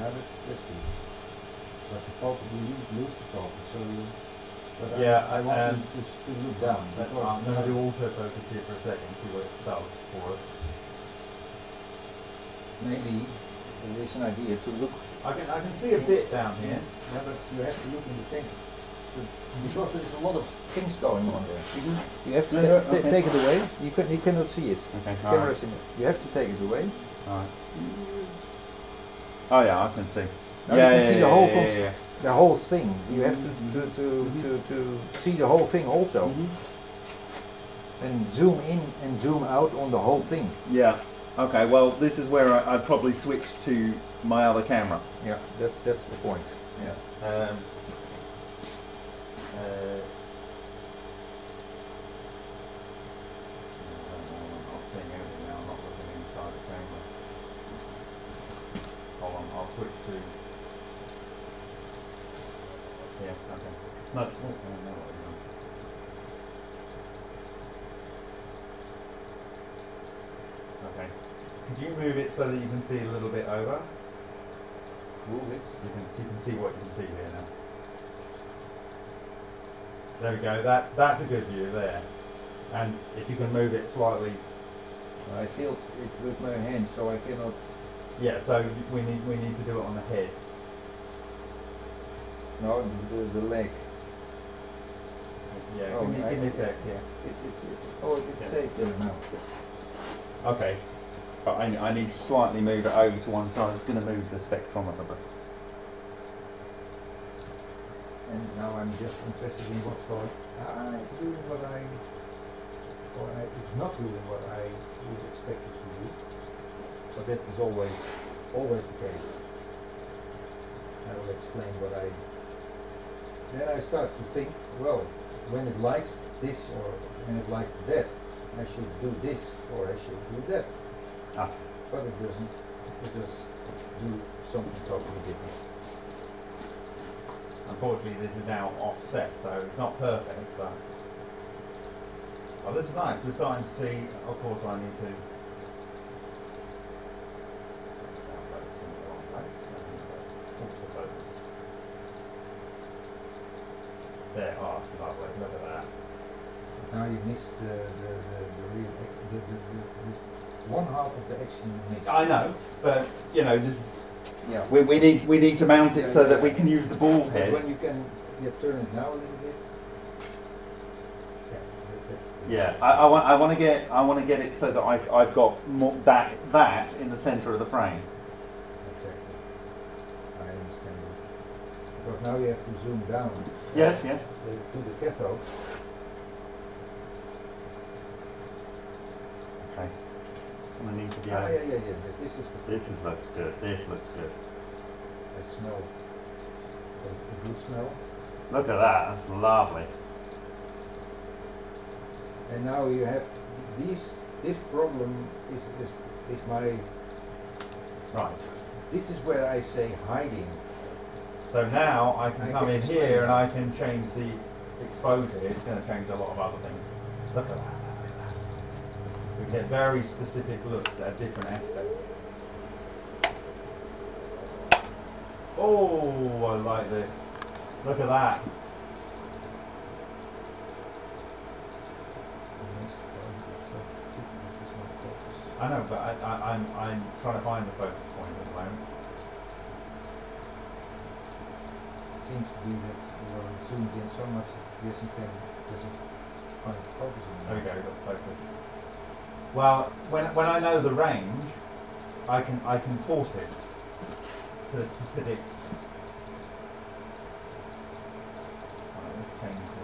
now that's 50. But the fault we lose the salt, so you... But yeah, I want you to look down. I'm going to do also focus here for a second, see what it does for us. Maybe there's an idea to look... I can see a bit down here. Yeah, but you have to look in the tank. Because there's a lot of things going on there. You have to take it away. You cannot see it. Okay, right. You have to take it away. Right. Oh yeah, I can see. Now yeah, you can see the whole the whole thing. You have to see the whole thing also, and zoom in and zoom out on the whole thing. Yeah. Okay. Well, this is where I probably switched to my other camera. Yeah. That's the point. Yeah. I'm not seeing anything now, I'm not looking inside the camera. Hold on, I'll switch to... Yeah, okay. No, no, no, no. Okay. Could you move it so that you can see a little bit over? Move it. You can see what you can see here now. There we go, that's a good view there. And if you can move it slightly... I tilt it with my hand so I cannot... Yeah, so we need to do it on the head. No, the leg. Yeah, oh, give me a sec, yeah. It stays there now. Okay, but I need to slightly move it over to one side. It's going to move the spectrometer a bit. And now I'm just interested in what's going on. It's doing what I, or it's not doing what I would expect it to do. But that is always the case. I will explain what I... Then I start to think, well, when it likes this or when it likes that, I should do this or I should do that. Ah. But it doesn't. It does do something totally different. Unfortunately, this is now offset, so it's not perfect, but... Oh, this is nice. We're starting to see... Of course, I need to... Focus in the wrong place. Also focus. There, oh, that's the right way. Look at that. Now you missed the one half of the action you missed. I know, but, you know, this is... Yeah. We need to mount it so that we can use the ball head. When you can turn it now a little bit. Yeah, yeah. I want to get it so that I've got more that in the centre of the frame. Exactly. I understand it. Because now you have to zoom down. Yes, yes. To the cathode. Okay. I need to be This looks good. This looks good. I smell a good smell. Look at that. That's lovely. And now you have these. This problem is my right. This is where I say hiding. So now I can come in here and I can change the exposure. It's going to change a lot of other things. Look at that. We get very specific looks at different aspects. Oh, I like this. Look at that. I know, but I'm trying to find the focus point at the moment. It seems to be that we're zoomed in so much that it doesn't find the focus anymore. There we go, we've got the focus. Well, when I know the range, I can force it to a specific. Right, let's change this.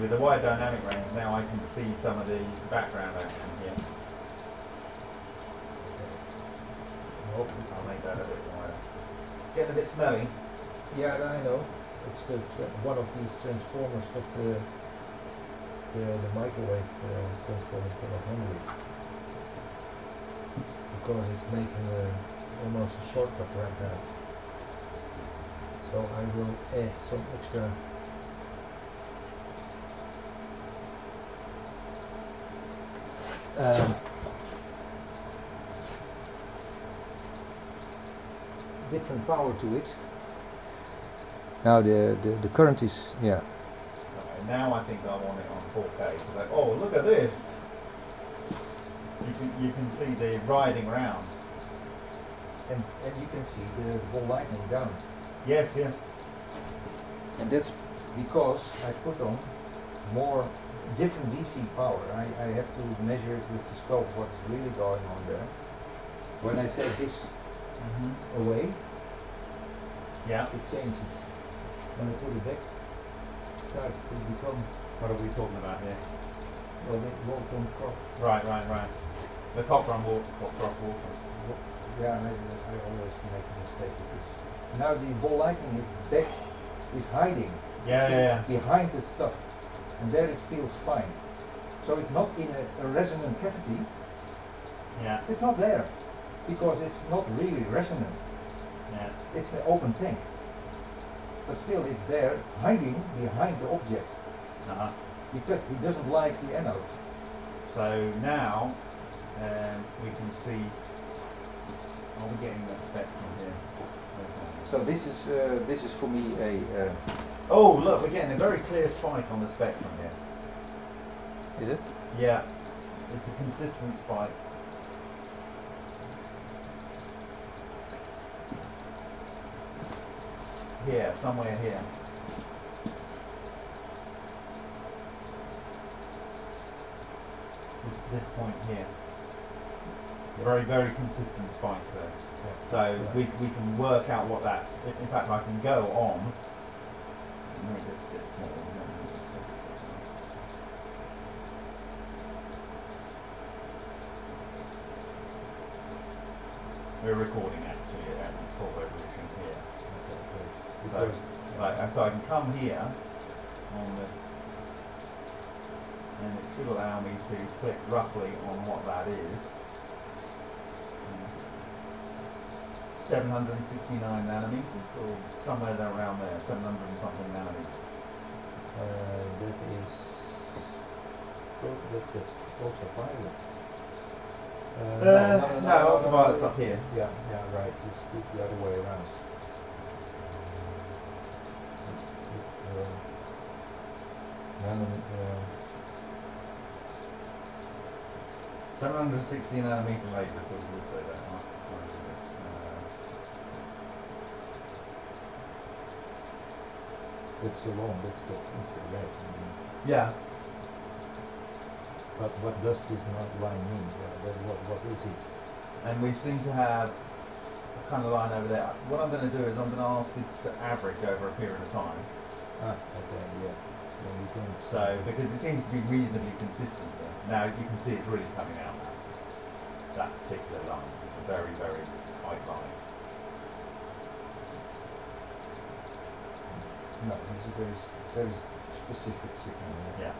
With the wide dynamic range, now I can see some of the background action here. Okay. I'll make that a bit wider. It's getting a bit smelly. Yeah, I know. It's one of these transformers of the the microwave transformers cannot handle it, because it's making almost a shortcut right now. So I will add some extra different power to it. Now the current is, yeah. And now I think I want it on 4K. It's like, oh, look at this. You can see the riding round. And you can see the whole lightning down. Yes, yes. And that's because I put on more different DC power. I have to measure it with the scope what's really going on there. When I take this away, yeah, it changes. When I put it back, it starts to become... What are we talking about here? Well, the Walton Cop. Right, right, right. The Cop Run Walton. Yeah, I always make a mistake with this. Now the ball lightning back is hiding. Yeah, so yeah, it's behind the stuff. And there it feels fine. So it's not in a resonant cavity. Yeah. It's not there. Because it's not really resonant. Yeah. It's an open tank. But still it's there, hiding behind the object. Uh-huh. Because he doesn't like the anode. So now we can see... Are we getting that spectrum here? So this is for me a... oh look, we're getting a very clear spike on the spectrum here. Is it? Yeah. It's a consistent spike. Here, somewhere here. This point here. Very, very consistent spike there. Yeah, so right. we can work out what that... In fact, I can go on... Make this a bit smaller. We're recording actually at this full resolution here. Okay, so, right, and so I can come here on this, and it should allow me to click roughly on what that is. 769 nanometers, or somewhere there around there, 700 and something nanometers. That is... that's ultraviolet. No, ultraviolet's up here. Yeah, yeah, right, it's the other way around. Nanometer... 760 nanometer laser, of course, you would say that, huh? That's so long, that's infrared. Yeah. But what does this line mean? What is it? And we seem to have a kind of line over there. What I'm going to do is I'm going to ask this to average over a period of time. Ah, okay, yeah. Well, you can so, because it seems to be reasonably consistent there. Now you can see it's really coming out now. That particular line. It's a very, very tight line. No, this is very specific signal. Yeah.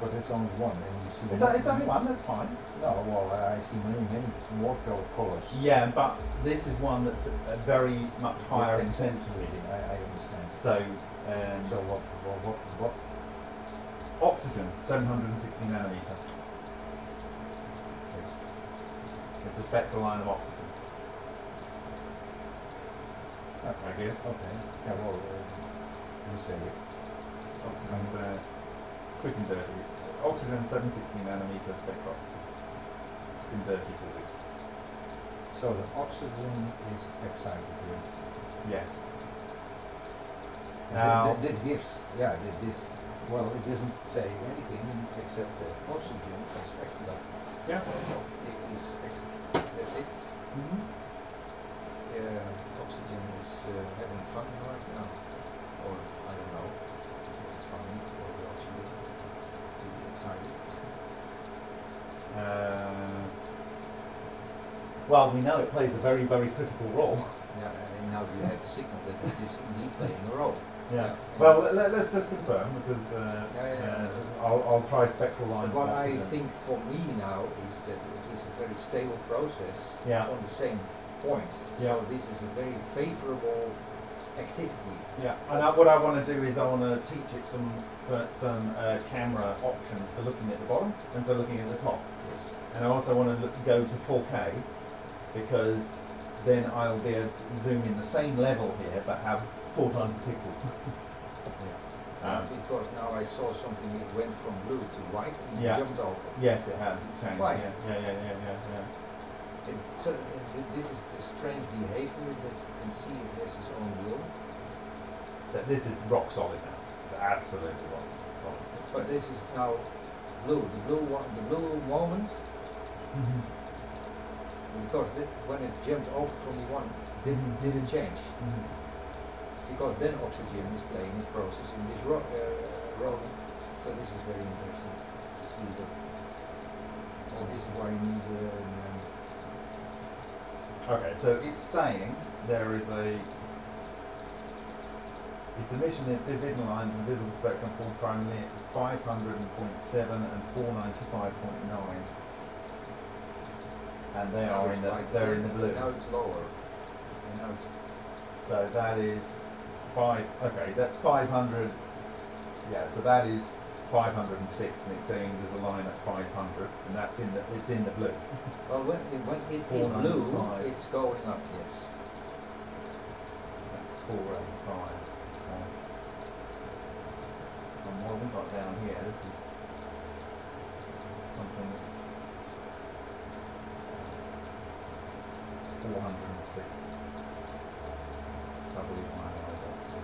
But it's only one, and you see... It's only one, that's fine. No, well, I see many more colours. Yeah, but this is one that's a very much higher intensity. I understand. So... so what? Oxygen, 760 nanometer. It's a spectral line of oxygen. That's I guess. Okay. Yeah, well... you say it. Oxygen's quick and dirty. Oxygen 760 nanometer spectroscopy. Quick and dirty physics. So the oxygen is excited here. Yes. Now that gives, yeah, this. Well, it doesn't say anything except that oxygen is excited. Yeah. It is excited. That's it. Mm-hmm. Oxygen is having fun right now. Or I don't know, it's funny for the oxygen to be excited. Well, we know it plays a very, very critical role. Yeah, and now you have the signal that it is indeed playing a role. Yeah. Well, let's just confirm, because I'll try spectral lines. What I think for me now is that it is a very stable process on the same point. Yeah. So this is a very favourable activity. Yeah. And what I want to do is I want to teach it some camera options for looking at the bottom and for looking at the top. Yes. And I also want to go to 4K, because then I'll be able to zoom in the same level here, but have 4 times the pixel. Because now I saw something that went from blue to white and jumped over. Yes, it has. It's changed. Right. Yeah. This is the strange behavior that you can see it has its own will. That this is rock solid now. It's absolutely rock solid. But this is now blue. The blue moment. Because when it jumped over from the one, didn't change. Because then oxygen is playing a process in this rock. So this is very interesting to see that. Well, this is why you need. Okay, so it's saying there is a. It's emission in dividend lines and visible spectrum formed primarily at 500.7 and 495.9, and they are in the they're in the blue. Now it's lower. And now it's so that is 5. Okay, that's 500. Yeah, so that is 506, and it's saying there's a line at 500, and that's in the the blue. Well, when it is blue, it's going up. Yes. That's 485. And what have we got down here? This is something. 406. I believe mine are up to.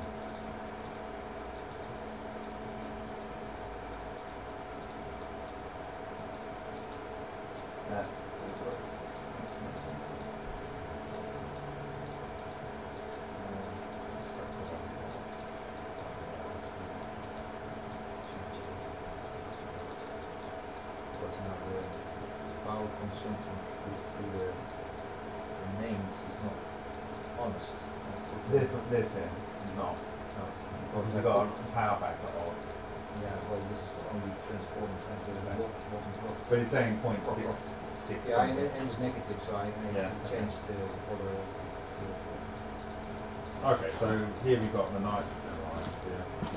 That works. But now the power consumption through the names is not honest. This here? No. Because we've got a power factor of. Yeah, well, this is the only transformer trying to do the bottom block. But it's saying 0.66. Yeah, and it's negative, so I changed the polarity to. Okay, so here we've got the nitrogen lines.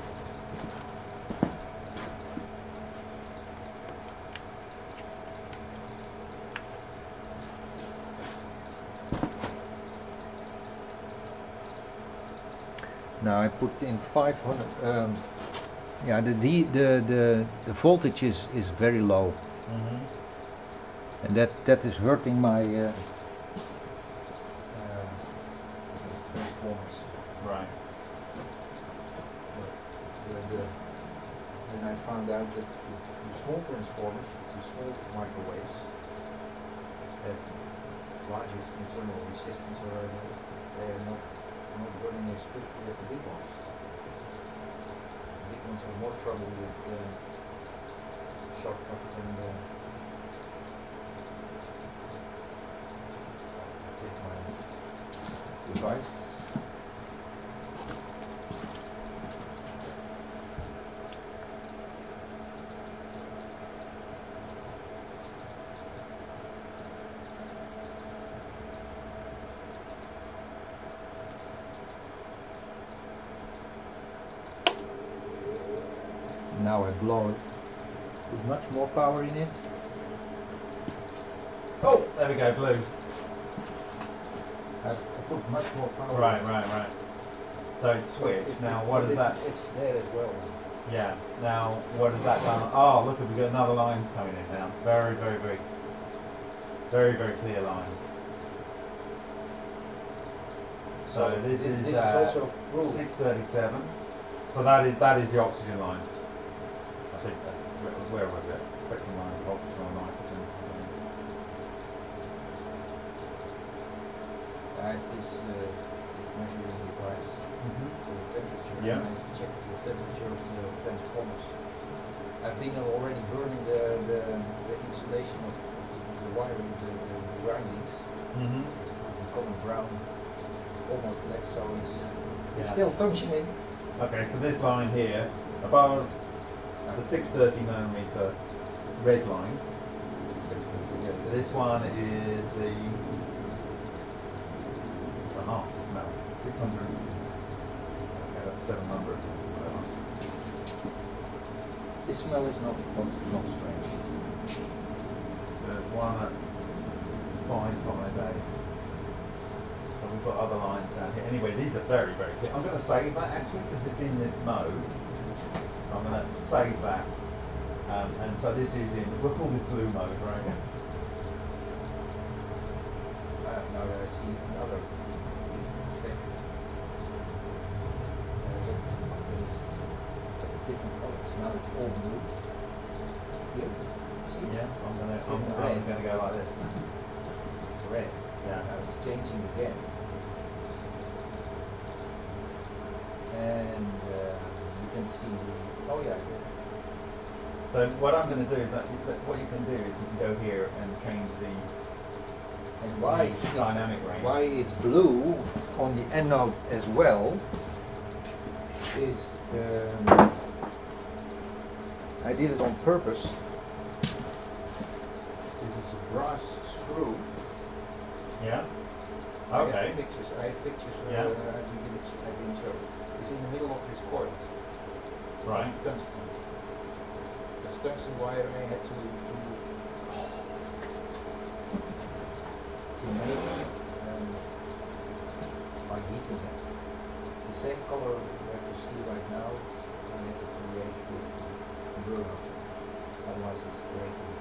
Now I put in 500. Yeah, the voltage is very low, and that is hurting my transformers. Right. When I found out that the small transformers, the small microwaves, have larger internal resistance, or they are not running as quickly as the big ones. The big ones have more trouble with shortcuts and take my device. Now I blow it with much more power in it. Oh, there we go, blue. I put much more power. Right. So it's switched. Now what is that? It's there as well. Yeah. Now what is that done? Oh, look, we've got another lines coming in now. Very, very clear lines. So this is also 637. So that is the oxygen lines. I think that, where was it? Spectrum lines, oxygen or nitrogen. I have this measuring device for the temperature. Yeah. And I checked the temperature of the transformers. I've been already burning the insulation of the wiring, the windings. It's becoming brown, almost black, so it's still functioning. Okay, so this line here, above the 630 nanometer red line. 630, yeah. This one is the. It's a half just now. 600. Okay, that's 700. Whatever. This smell is not strange. There's one at 558. So we've got other lines down here. Anyway, these are very, very clear. I'm going to save that actually because it's in this mode. I'm going to save that. And so this is in, we'll call this blue mode, right? No, I see another effect. Different colors. Now it's all blue. Yep. See? Yeah, I'm going to go like this. It's red. Yeah. Now it's changing again. And you can see the, oh yeah. So what I'm going to do is, what you can do is you can go here and change the dynamic range. Why it's blue on the anode as well is I did it on purpose. This is a brass screw. Yeah. Okay. I have pictures. Yeah. I didn't show it. It's in the middle of this coil. Right. Tungsten. Tungsten wire, I had to make by heating it. The same color that you see right now, I had to create with the burner. Otherwise, it's very good.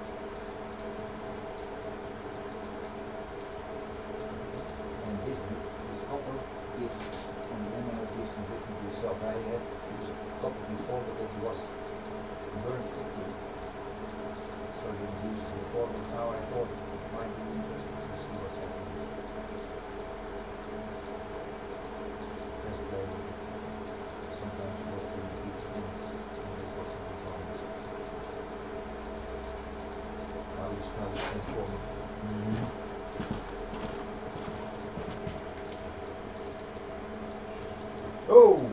And this copper gives, on the anode, gives a different result. I had used copper before, but it was burn quickly, so you used it before, but now I thought it might be interesting to see what's happening. Let's play with it. Sometimes you have to repeat things, and this was the performance. Now you smell the transformer. Oh!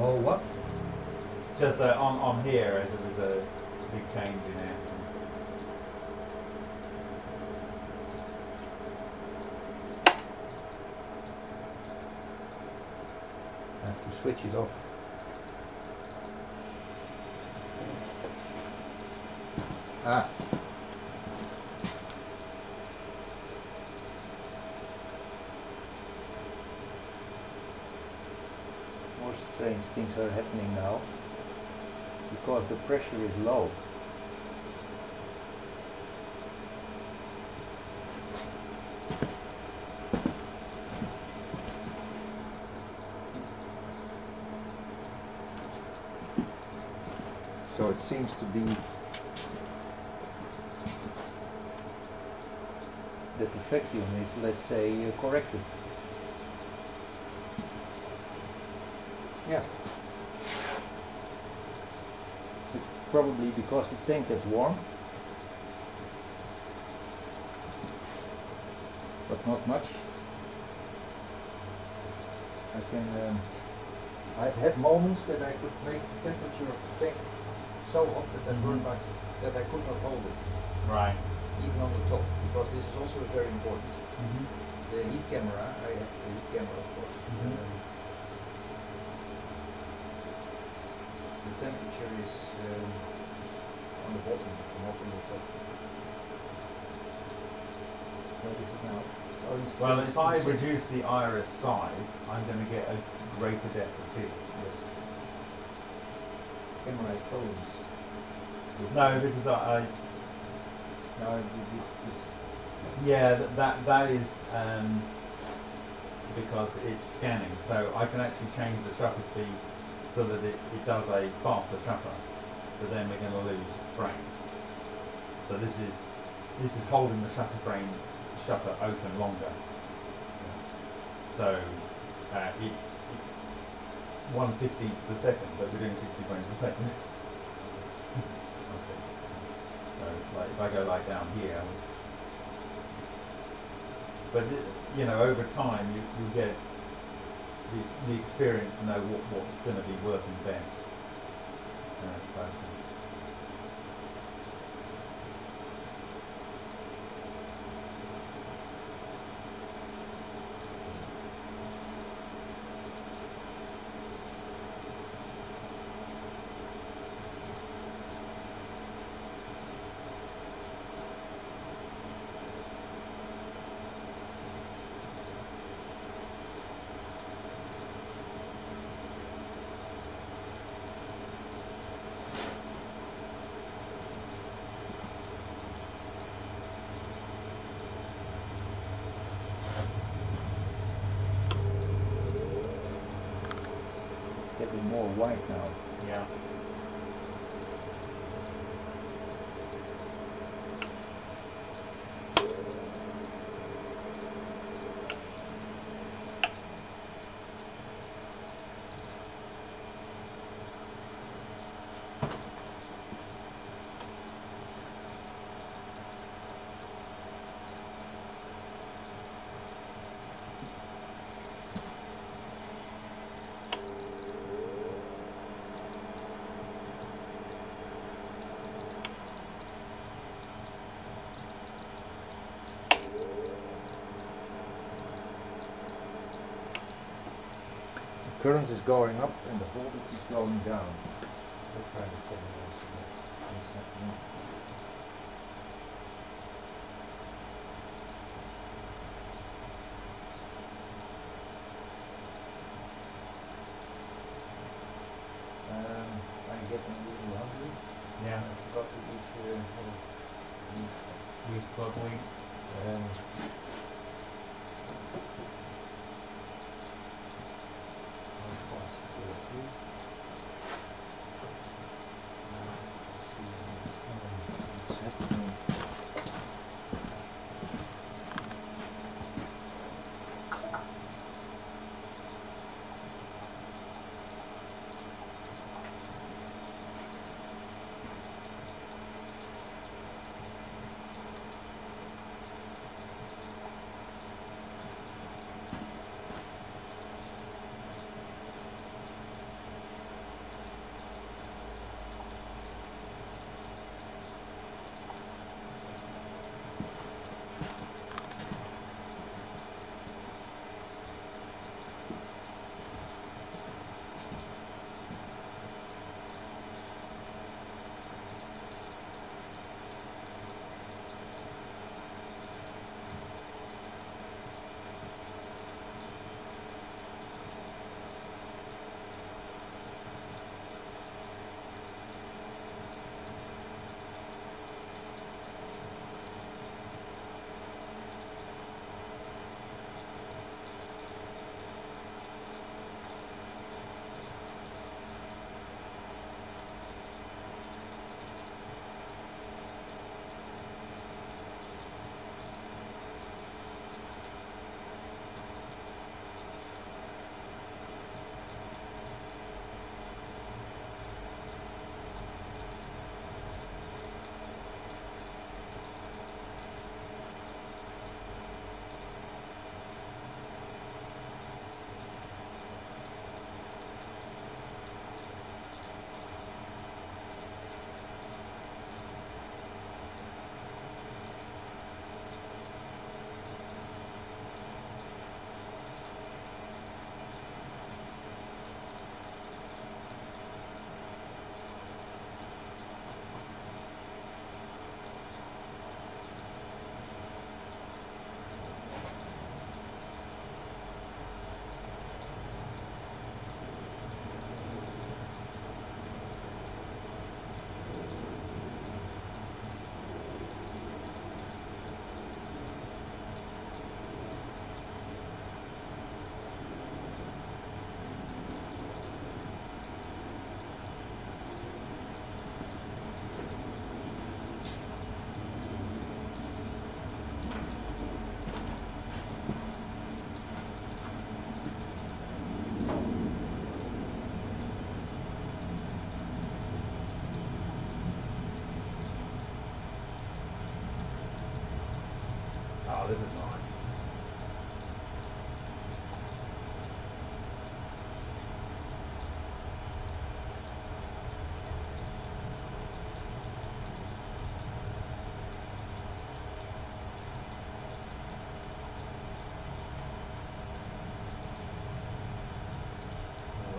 Oh, what? Just on here, there was a big change in it. I have to switch it off. Ah. Strange things are happening now because the pressure is low. So it seems to be that the vacuum is, let's say, corrected. Yeah. It's probably because the tank gets warm, but not much. I can. I've had moments that I could make the temperature of the tank so hot that I burned myself, that I could not hold it. Right. Even on the top, because this is also very important. The heat camera. I have the heat camera, of course. The temperature is on the bottom, not on the top. What is it now? Well, if I reduce the iris size, I'm going to get a greater depth of field. Yes. Camera phones. No, because I no, this. Yeah, that is because it's scanning, so I can actually change the shutter speed so that it does a faster shutter, but then we're going to lose frames. So this is holding the shutter open longer. Yeah. So it's 1/50 per second, but we're doing 60 frames per second. Okay. So like if I go like down here, But you know, over time, you get the experience to know what's going to be working best. Getting more white now. Yeah. Current is going up and the voltage is going down. I'm getting a little hungry. Yeah. I forgot to eat beef buckwheat. Let's see.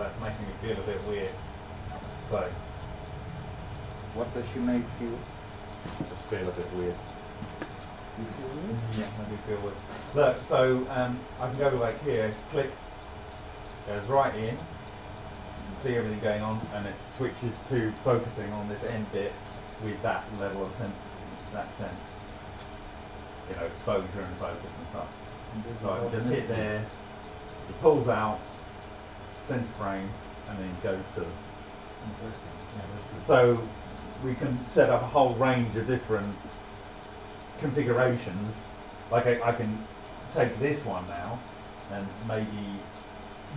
that's making me feel a bit weird. So. What does she make you? I just feel a bit weird. You feel weird? Yeah, I do feel weird. Look, so I can go like here, click, goes right in, see everything going on, and it switches to focusing on this end bit with that level of sense, that sense, you know, exposure and focus and stuff. So I can just hit there, it pulls out, centre frame, and then goes to. So we can set up a whole range of different configurations. Like I can take this one now, and maybe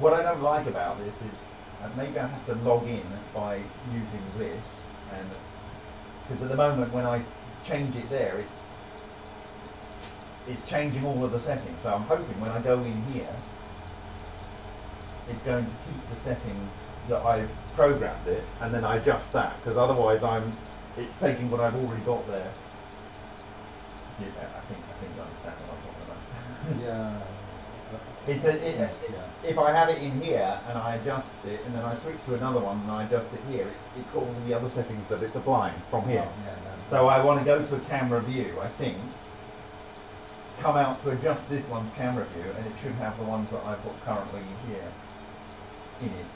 what I don't like about this is. And maybe I have to log in by using this, and because at the moment when I change it there, it's changing all of the settings. So I'm hoping when I go in here, it's going to keep the settings that I've programmed it, and then I adjust that, because otherwise it's taking what I've already got there. Yeah, I think I understand what I'm talking about. Yeah. If I have it in here and I adjust it, and then I switch to another one and I adjust it here, it's got all the other settings that it's applying from here. Oh, yeah, no. So I want to go to a camera view, I think, come out to adjust this one's camera view, and it should have the ones that I've got currently here in it.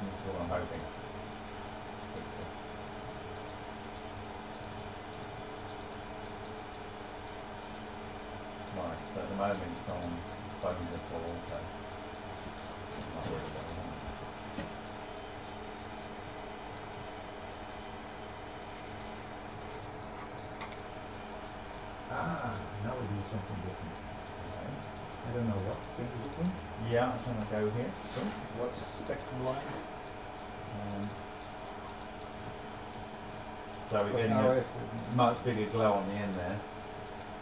That's what I'm hoping. Right, so at the moment it's on exposure for auto. I'm not worried about that. Ah, now we do something different. Okay. I don't know what thing is it doing. Yeah, I'm going to go here. So, what's the spectrum line? So we're getting a much bigger glow on the end there.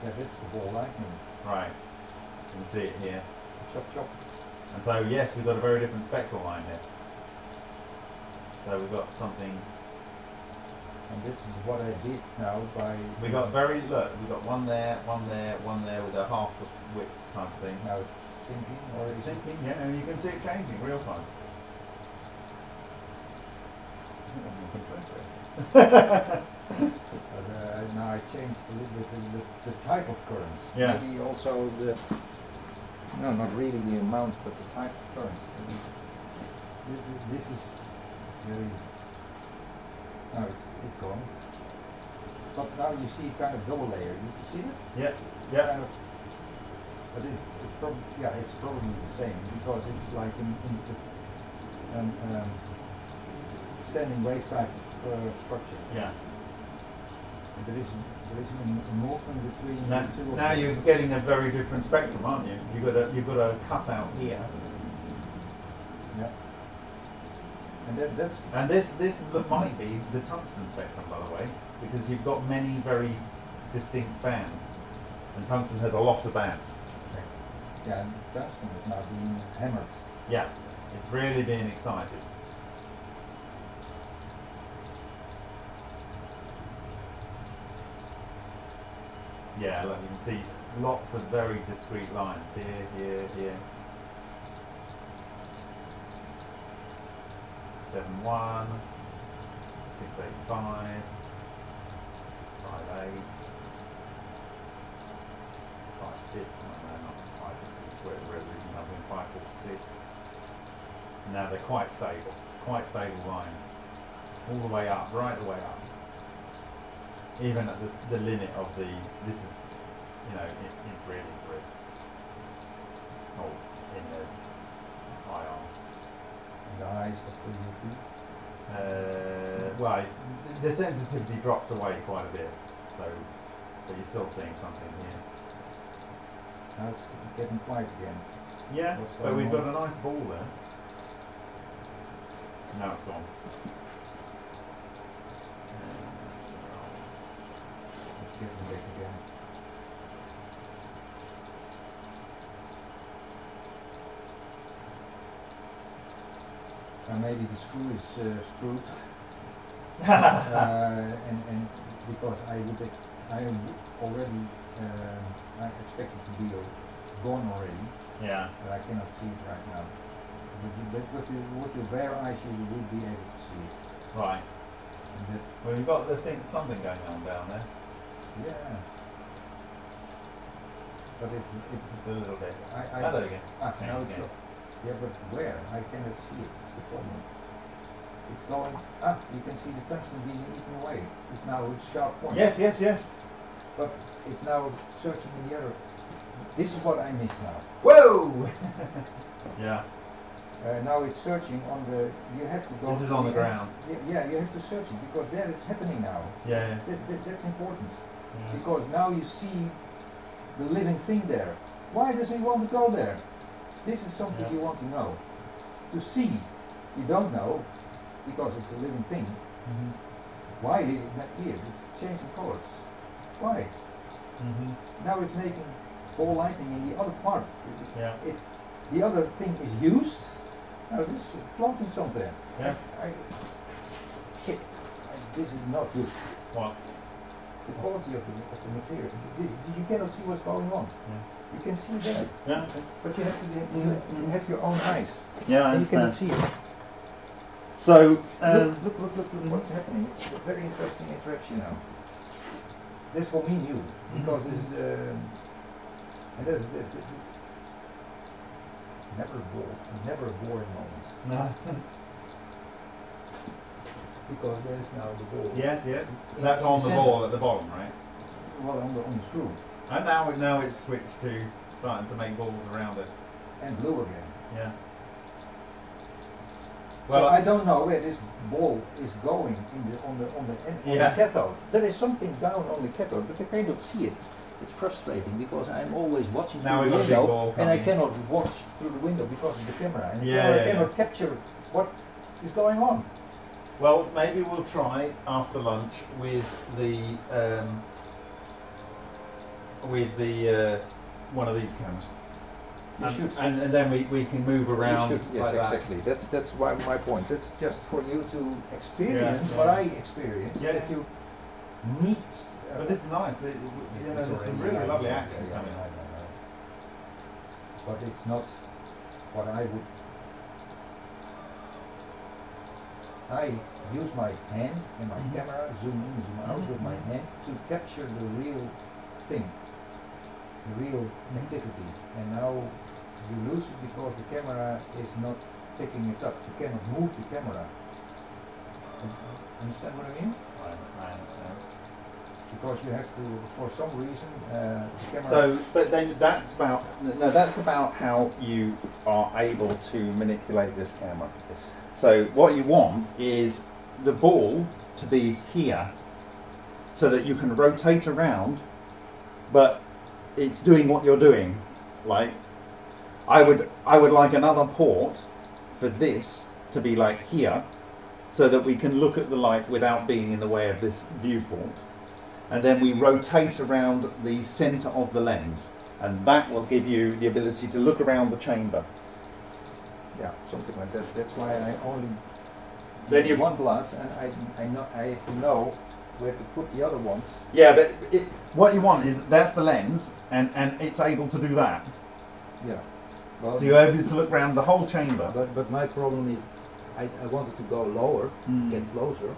Yeah, that's the ball lightning. Right. You can see it here. Chop, chop. And so, yes, we've got a very different spectral line here. So we've got something... And this is what I did now by... We've got very... Look, we've got one there, one there, one there with a half the width type of thing. Now it's sinking. Or it's sinking, yeah, and you can see it changing real time. Now I changed a little bit the type of current. Yeah. Maybe also the, no, not really the amount, but the type of current. This is very. No, it's gone. But now you see kind of double layer. You see it? Yeah. Yeah. Kind of, but it's probably it's probably the same, because it's like an standing wave type structure. Yeah. There isn't a movement between now, the two. Now you're getting a very different spectrum, aren't you? You've got a cutout here. Yeah. And this might be the tungsten spectrum, by the way, because you've got many very distinct bands, and tungsten has a lot of bands. Okay. Yeah, and tungsten is now being hammered. Yeah, it's really being excited. Yeah, look, you can see lots of very discrete lines here, here, here. 7-1, 6-8-5, 6-5-8, 5-50, not 550, whatever resolution, nothing, 546. Now they're quite stable lines, all the way up, right the way up. Even at the limit of the, this is, you know, it's really grid. Oh, in the IR. And the highest of 3 UV? Well, the sensitivity drops away quite a bit, so, but you're still seeing something here. Now it's getting quiet again. Yeah, but we've got a nice ball there. Now it's gone. Back again. And maybe the screw is screwed, and because I expect it to be gone already. Yeah. But I cannot see it right now. but with the bare eye shield you would be able to see it. Right. Well, you've got the thing, something going on down there. Yeah. But it's just a little bit. Hello again. Ah, now it's gone. Yeah, but where? I cannot see it. It's the problem. It's going. Ah, you can see the tungsten being eaten away. It's now a sharp point. Yes, yes, yes. But it's now searching in the other. This is what I miss now. Whoa! Yeah. Now it's searching on the. You have to go. This is on the ground. Yeah, you have to search it because there it's happening now. Yeah. That's important because now you see the living thing there. Why does he want to go there? This is something you want to know. To see, you don't know because it's a living thing. Mm-hmm. Why here? It's changing colors. Why? Mm-hmm. Now it's making ball lightning in the other part. The other thing is used. Now this is floating somewhere. Yeah. This is not good. What? The quality of the material. You cannot see what's going on. Yeah. You can see that. Yeah. But you have to you have your own eyes. Yeah, I understand. You cannot see it. So look what's happening. It's a very interesting interaction now. That's for me new because this is never a boring moment. No. Because there's now the ball. Yes, yes. That's on the ball at the bottom, right? Well, on the screw. And now it's switched to starting to make balls around it. And blue again. Yeah. Well, so I don't know where this ball is going in the on the cathode. There is something down on the cathode, but I cannot see it. It's frustrating because I'm always watching through the window, and I cannot watch through the window because of the camera, and I cannot capture what is going on. Well, maybe we'll try after lunch with the one of these cameras. And then we can move around. Yes, exactly. That. That's why my point. That's just for you to experience what I experienced. Yeah. That you need. But this is nice. There's some really lovely action coming. But it's not what I would. I use my hand and my camera, zoom in, zoom out with my hand to capture the real thing, the real activity. And now you lose it because the camera is not picking it up. You cannot move the camera. Understand what I mean? I understand. Because you have to, for some reason, the camera. So, but then that's about how you are able to manipulate this camera. Yes. So what you want is the ball to be here, so that you can rotate around, but it's doing what you're doing. Like, I would like another port for this to be like here, so that we can look at the light without being in the way of this viewport. And then we rotate around the center of the lens, and that will give you the ability to look around the chamber. Yeah, something like that. That's why I only use one glass, and I know where to put the other ones. Yeah, but what you want is that's the lens, and it's able to do that. Yeah. Well, so you're able to look around the whole chamber. But my problem is, I wanted to go lower, get closer.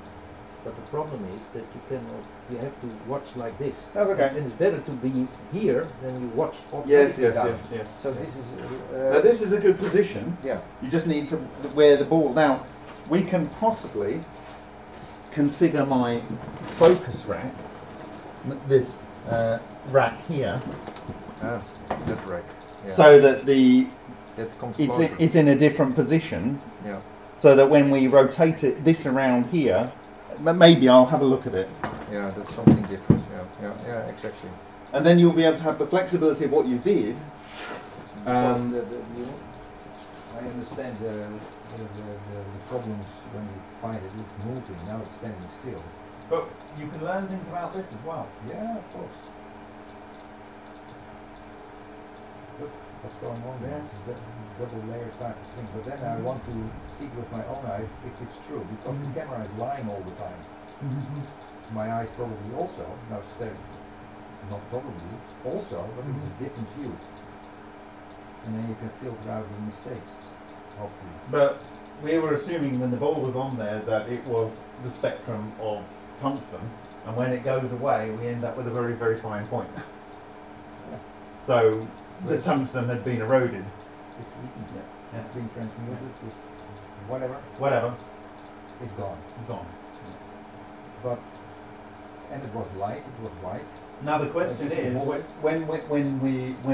But the problem is that you cannot. You have to watch like this. That's okay. And it's better to be here than you watch. Yes. So this is. Now this is a good position. Yeah. You just need to wear the ball. Now, we can possibly configure my focus rack. This rack here. That rack. Yeah. So that it's in a different position. Yeah. So that when we rotate it this around here. Maybe I'll have a look at it. Yeah, that's something different. Yeah, exactly. And then you'll be able to have the flexibility of what you did. I understand the problems when you find it's moving. Now it's standing still. But you can learn things about this as well. Yeah, of course. Look what's going on there. It's a double layer type of thing. But then I want to see with my own eyes if it's true, because the camera is lying all the time. My eyes probably also, no, not probably, also, but it's a different view. And then you can filter out the mistakes. Hopefully. But we were assuming when the ball was on there that it was the spectrum of tungsten, and when it goes away we end up with a very, very fine point. Yeah. So the tungsten had been eroded. It's eaten. Yeah. It's been transmuted. Yeah. It's whatever. Whatever. It's gone. It's gone. Yeah. But and it was light. It was white. Now the question is, when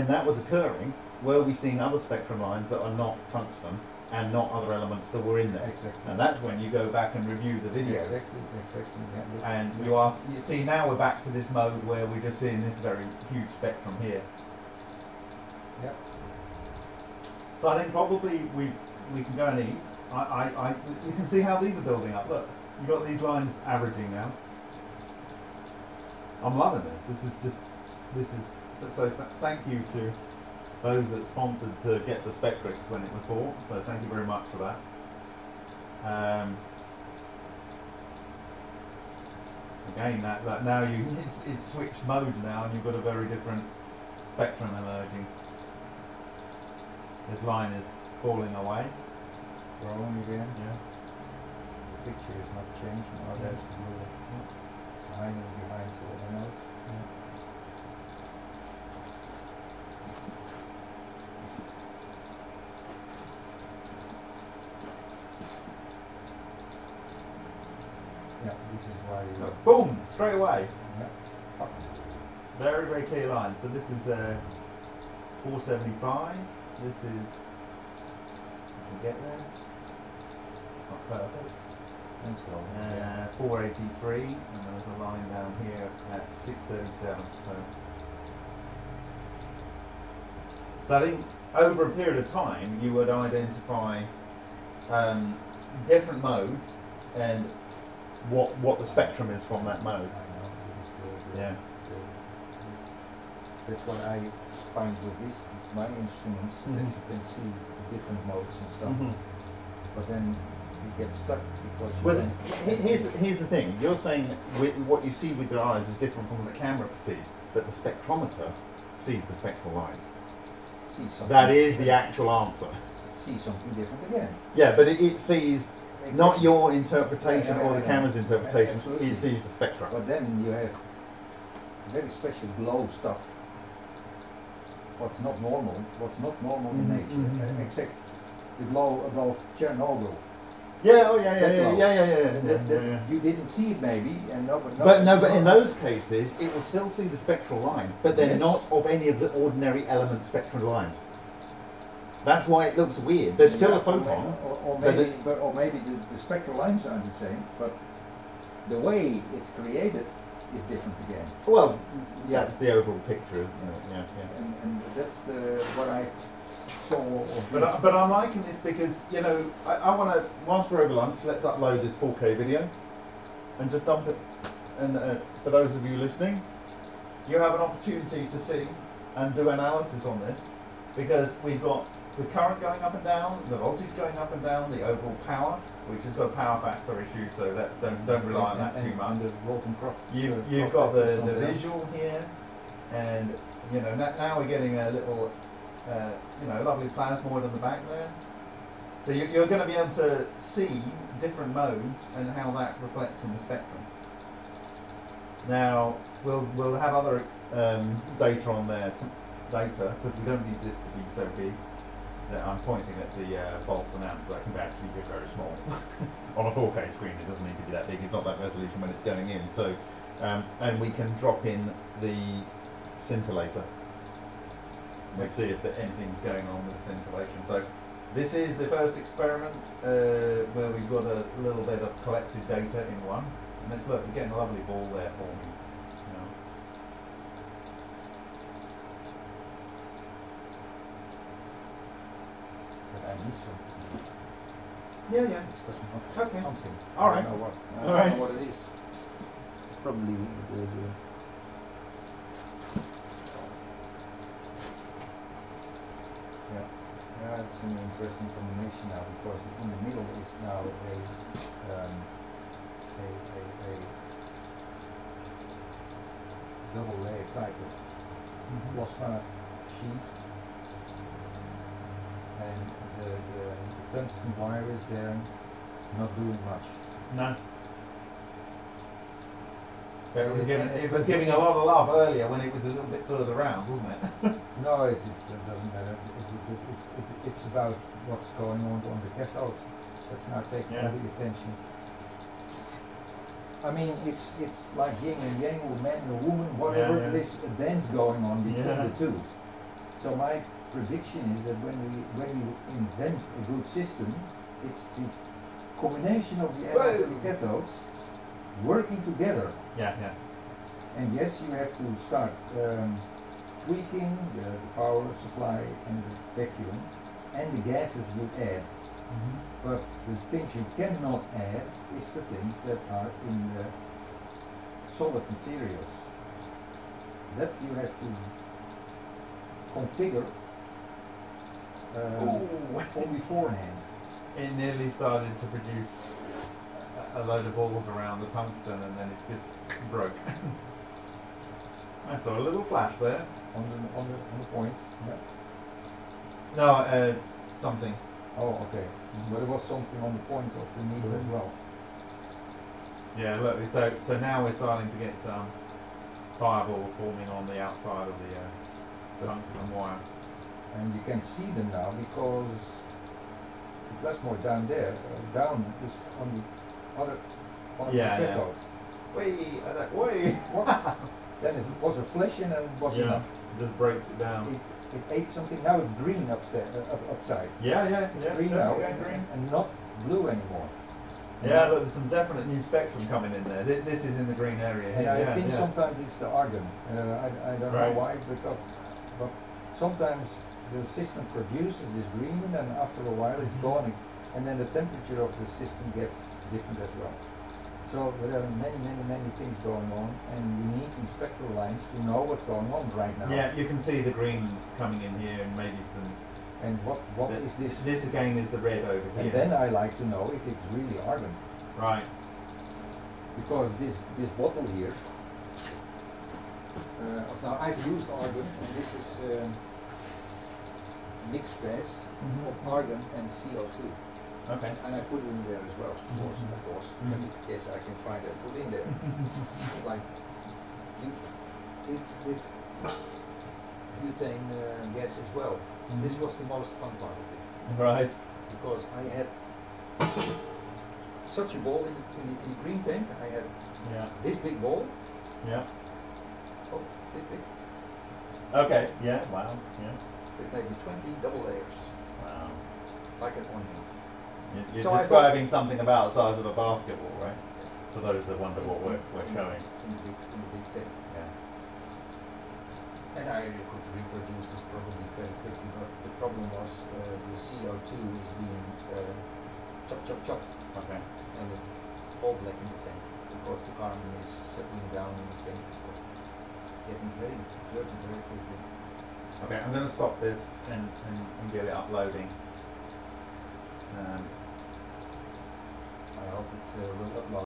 that was occurring, were we seeing other spectrum lines that are not tungsten and not other elements that were in there? Exactly. And that's when you go back and review the video. Exactly. Exactly. Yeah, and you ask. You see, now we're back to this mode where we're just seeing this very huge spectrum here. Yeah. So I think probably we can go and eat. You can see how these are building up. Look, you've got these lines averaging now. I'm loving this. So thank you to those that sponsored to get the Spectrix when it was bought. So thank you very much for that. Again, that now it's switched modes now, and you've got a very different spectrum emerging. This line is falling away. Growing again. Yeah. The picture is not changing. Oh, yeah. There's the blue. Yeah. Behind and behind, so it went out. Yeah. Yeah, this is why. Look, boom! Straight away. Yeah. Up. Very, very clear line. So this is 475. This is, we get there, it's not perfect, that's wrong. 483, and there's a line down here at 637, so I think over a period of time you would identify different modes and what the spectrum is from that mode. I know, this is the, yeah. That's what I find with this, my instruments, that you can see different modes and stuff, but then you get stuck because you here's the thing, you're saying what you see with your eyes is different from what the camera perceives, but the spectrometer sees the spectral lines. That is the actual answer. See something different again. Yeah, but it sees... Exactly. Not your interpretation or the camera's interpretation, it sees the spectrum. But then you have very special glow stuff. What's not normal, in nature, except the glow above Chernobyl. Yeah, oh yeah, yeah. You didn't see it maybe, and but in those cases, it will still see the spectral line, but they're not of any of the ordinary element spectral lines. That's why it looks weird. There's still a photon. Or maybe the spectral lines are the same, but the way it's created is different again. Well, yeah, that's the overall picture, isn't it? Yeah, yeah. And that's what I saw. But I'm liking this because, you know, I want to, whilst we're over lunch, let's upload this 4K video and just dump it. And for those of you listening, you have an opportunity to see and do analysis on this, because we've got the current going up and down, the voltage going up and down, the overall power, which has got a power factor issue, so that don't rely on that too much. You've got the visual here, and you know now we're getting a little, you know, lovely plasmoid on the back there. So you're going to be able to see different modes and how that reflects in the spectrum. Now we'll have other data on there later, because we don't need this to be so big. I'm pointing at the volts and amps, that can actually be very small. On a 4K screen it doesn't need to be that big, it's not that resolution when it's going in. So, and we can drop in the scintillator. We'll see if anything's going on with the scintillation. So this is the first experiment where we've got a little bit of collected data in one. And let's look, we're getting a lovely ball there forming. Yeah, yeah. It's okay. Something. All right. I don't know what it is. It's probably the yeah. Yeah, it's an interesting combination now, because in the middle is now a double layer type of plasma sheet, and the tungsten wires, they're not doing much. No. But it was giving a lot of love earlier when it was a little bit further around, wasn't it? No, it doesn't matter. It's about what's going on the cathode. That's not taking any attention. I mean, it's like yin and yang, or man and woman, whatever it is, a dance going on between the two. So my prediction is that when we invent a good system, it's the combination of the anode and the cathodes working together. Yeah, yeah. And yes, you have to start tweaking the power supply and the vacuum and the gases you add. Mm-hmm. But the things you cannot add is the things that are in the solid materials. That you have to configure on beforehand. It nearly started to produce a load of balls around the tungsten, and then it just broke. I saw a little flash there on the point. Yeah. No, something. Oh, okay. Mm-hmm. But it was something on the point of the needle as well. Yeah, look, so now we're starting to get some fireballs forming on the outside of the tungsten wire. And you can see them now because the plasmoid down there, down is on the other cathode. Yeah. I was like, wait! What? Then it was a flash and it wasn't enough. It just breaks it down. It ate something. Now it's green upside. Yeah, yeah. It's green now and not blue anymore. Yeah, look, there's some definite new spectrum coming in there. This is in the green area. And I think sometimes it's the argon. I don't know why, but sometimes the system produces this green and after a while it's gone, and then the temperature of the system gets different as well. So there are many, many, many things going on, and you need these spectral lines to know what's going on right now. Yeah, you can see the green coming in here, and maybe some. And what is this? This again is the red over here. And then I like to know if it's really argon. Right. Because this bottle here. Now I've used argon, and this is mixed phase of argon and CO2. Okay. And I put it in there as well, of course. Of course. Yes, I can find it. Put in there. Like, this butane gas as well. This was the most fun part of it. Right. Because I had such a ball in the green tank. I had this big ball. Yeah. Oh, this big. Okay. Yeah. Wow. Yeah. It made 20 double layers. Wow. Like an onion. You're describing something about the size of a basketball, right? For those that wonder what we're showing. In the big thing. Yeah. And I could reproduce this probably very quickly, but the problem was the CO2 is being chopped. Okay. And it's all black in the tank because the carbon is settling down in the tank. Getting very dirty very quickly. Okay, I'm going to stop this and get it uploading. I hope it will upload.